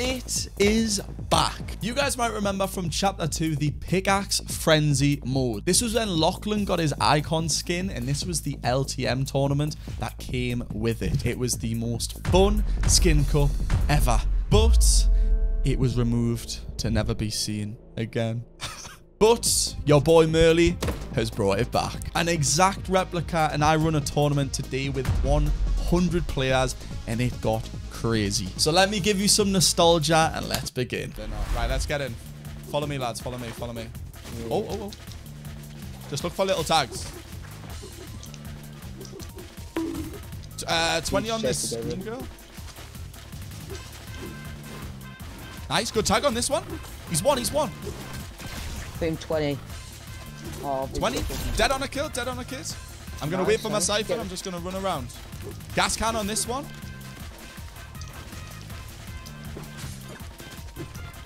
It is back. You guys might remember from Chapter 2 the Pickaxe Frenzy mode. This was when Lachlan got his icon skin, and this was the LTM tournament that came with it. It was the most fun skin cup ever, but it was removed to never be seen again. But your boy Merl has brought it back. An exact replica, and I run a tournament today with 100 players, and it got crazy. So let me give you some nostalgia, and let's begin. Right, let's get in. Follow me, lads. Follow me, follow me. Oh, oh, oh. Just look for little tags. 20 on this girl. Nice, good tag on this one. He's won, he's won. Boom, 20. Oh, 20? Dead on a kill, dead on a kiss. I'm going to wait for my Cypher. I'm just going to run around. Gas can on this one.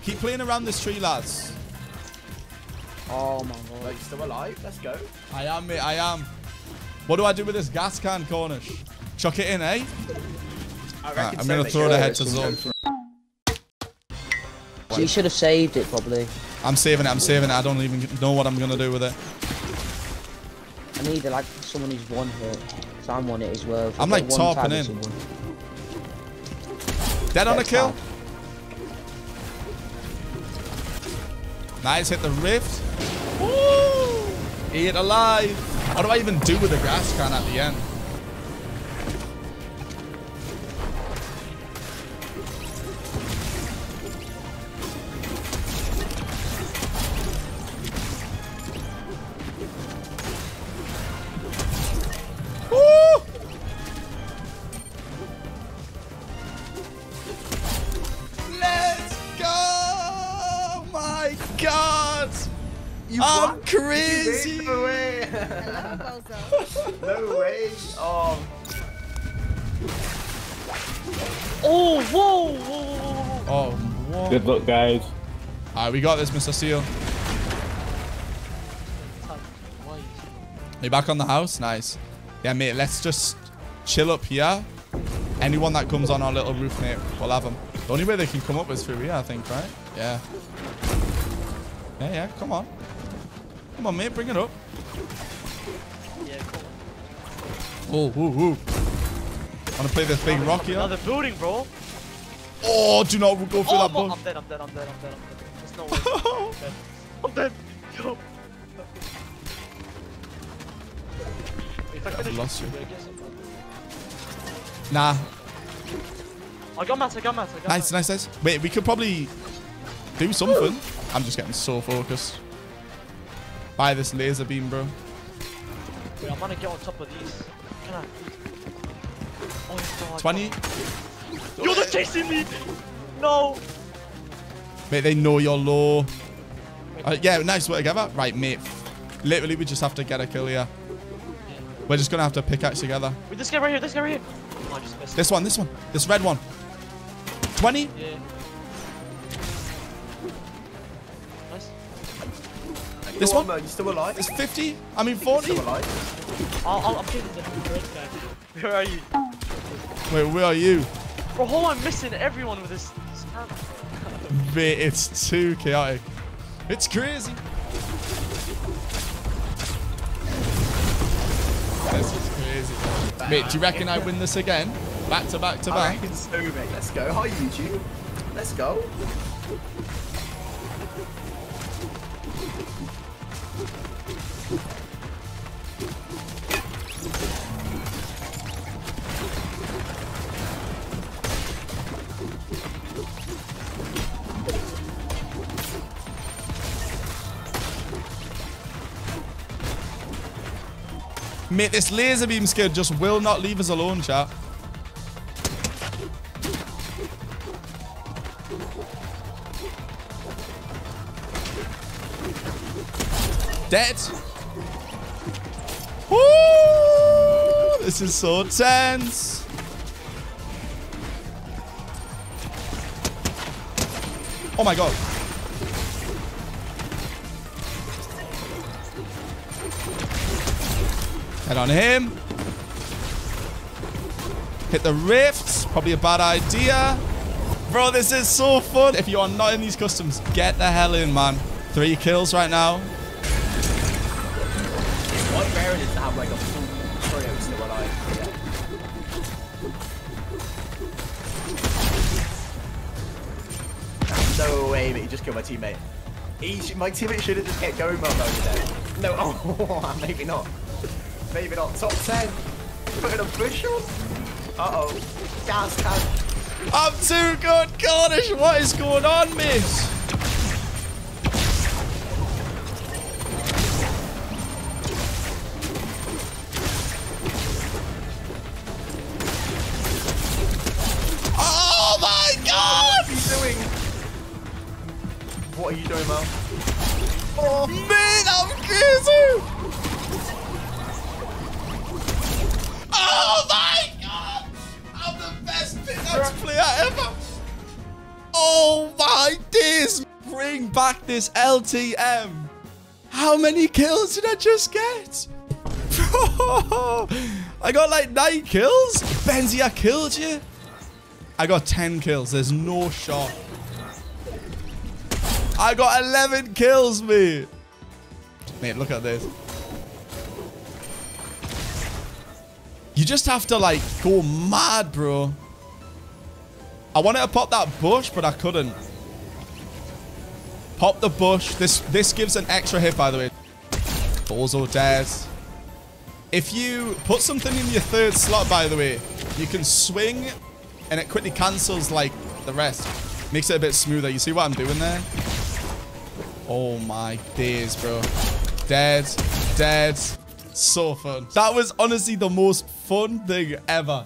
Keep playing around this tree, lads. Oh, my God. Wait, still alive? Let's go. I am, mate. I am. What do I do with this gas can, Cornish? Chuck it in, eh? Right, I'm going to throw it ahead to zone. So you should have saved it, probably. I'm saving it. I'm saving it. I don't even know what I'm going to do with it. I need, like, someone who's one hit. So I'm one hit as well. I'm, like, tarping in. Dead on a kill. Nice, hit the rift. Woo! Eat it alive. What do I even do with the grass can at the end? God, I'm crazy. No way. No way. Oh. Oh, whoa, whoa. Oh, whoa. Good luck, guys. All right, we got this, Mr. Seal. Are you back on the house? Nice. Yeah, mate. Let's just chill up here. Anyone that comes on our little roof, mate, we'll have them. The only way they can come up is through here, I think, right? Yeah. Yeah, yeah, come on. Come on, mate, bring it up. Yeah, cool. Oh, woo, woo. Wanna play this big rock here? Another building, bro. Oh, do not go through that bug. I'm dead, I'm dead, I'm dead, I'm dead, I'm dead. There's no way. I'm dead. I'm dead. If I finish, lost you. Nah. I got mats, I got mats, I got mats. Nice, nice, nice. Wait, we could probably do something. I'm just getting so focused by this laser beam, bro. Wait, I'm gonna get on top of these. Can I? Oh, God, 20. You're not chasing me. No. Mate, they know you're low. Yeah, nice work together. Right, mate. Literally, we just have to get a kill here. We're just gonna have to pickaxe together. Wait, this guy right here. This guy right here. Oh, I just missed. This one. This one. This red one. 20. Yeah. This one? You still alive? It's 50. I mean 40. Still alive. I'm getting the first guy. Where are you? Wait, where are you? Bro, how am I missing everyone with this? Mate, it's too chaotic. It's crazy. This is crazy. Bad. Mate, do you reckon I win this again? Back to back to back. I reckon so, mate. Let's go. Hi, YouTube. Let's go. Mate, this laser beam skid just will not leave us alone, chat. Dead. Woo! This is so tense. Oh my God. Head on him. Hit the rifts. Probably a bad idea. Bro, this is so fun. If you are not in these customs, get the hell in, man. 3 kills right now. What rare is to have like a full trio still alive? Yeah. No way, but he just killed my teammate. My teammate should have just kept going well over there. No, oh, maybe not. Maybe not. Top 10. Put in a bushel? Uh-oh. Down. I'm too good, Cornish. What is going on, miss? Oh, my God! What is he doing? What are you doing, Merl? Oh, man, I'm crazy! Oh, my God! I'm the best Pickaxe player ever! Oh, my days! Bring back this LTM! How many kills did I just get? Bro, I got like 9 kills? Benzie, I killed you! I got 10 kills. There's no shot. I got 11 kills, mate. Mate, look at this. You just have to, like, go mad, bro. I wanted to pop that bush, but I couldn't. Pop the bush. This gives an extra hit, by the way. Bozo dares. If you put something in your 3rd slot, by the way, you can swing, and it quickly cancels, like, the rest. Makes it a bit smoother. You see what I'm doing there? Oh my days, bro. Dead. So fun. That was honestly the most fun thing ever.